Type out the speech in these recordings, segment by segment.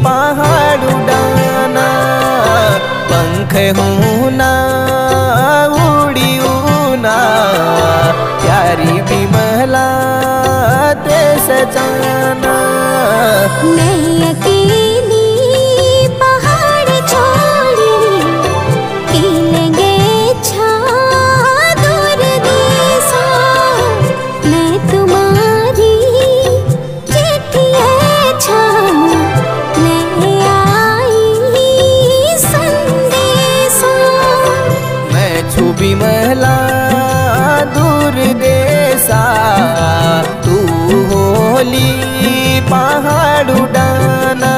पहाड़ उड़ाना, पंख होना उड़ी उना, प्यारी विमला ते सजाना। नहीं अकेली पहाड़ छोड़ी खेलेंगे दूर देशों, मैं तुम्हारी चिट्ठी छान ले आई संदेशों। मैं छू विमला दूर देशा, तू होली पहाड़ उड़ाना।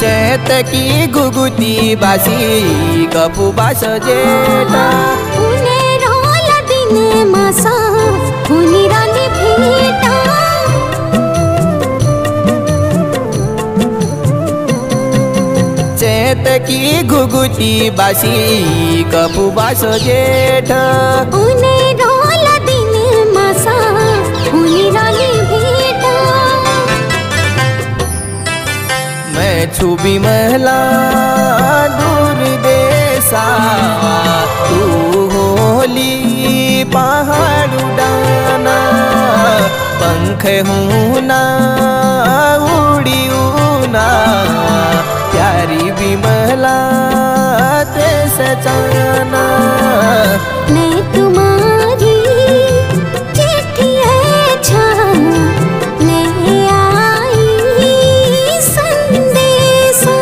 चैत की गुगुती बासी गपुबा सजेता, चैत की घुगुती बासी गपुबा सजेता, मैं छू विमला दूर देशा, तू होली पहाड़ उड़ाना, पंख होना उड़ी उना, प्यारी विमला ते सजाना। मैं तुम्हारी चिट्ठी छान ले आई संदेशा।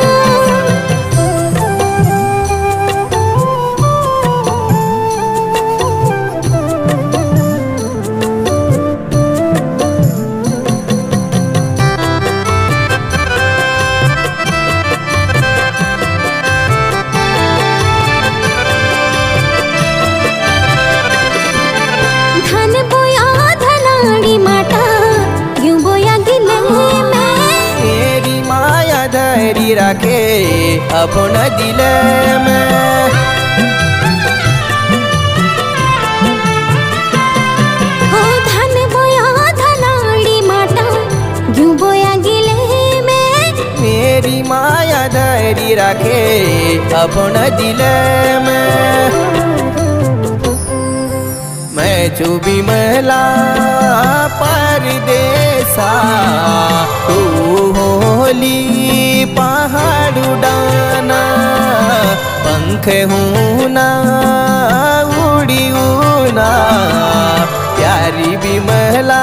रखे अपना दिल में, हो धन बोया धनाड़ी माता यूं बोया गिले में, मेरी माया धरी रखे अपना दिल में। मैं जो विमला परदेसा, तू होली पहाड़ उड़ाना, पंख होना उड़ी उना, प्यारी विमला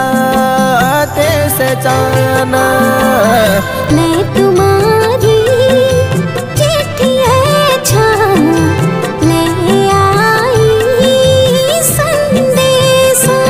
ते सजाना। मैं तुम्हारी चिट्ठी छान ले आई संदेशा।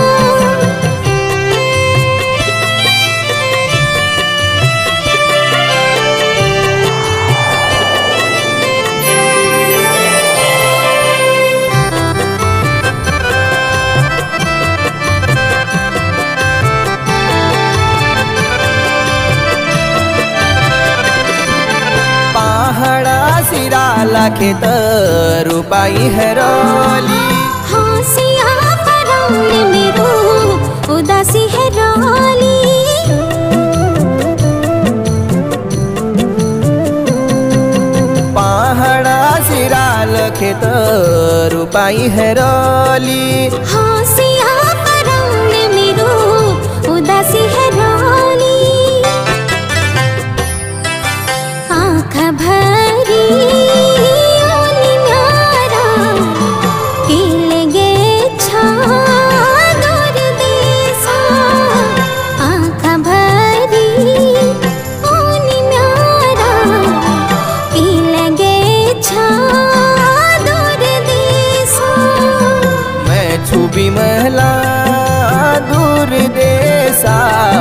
लाखे तरुपाई हरोली, हाँ सिया फरोली मेरो उदासी हरोली, पहाड़ा सिरा लाखे तरुपाई हरोली, हाँ सिया फरोली मेरो उदासी हरोली, आँख भरी विमला दूर देशा।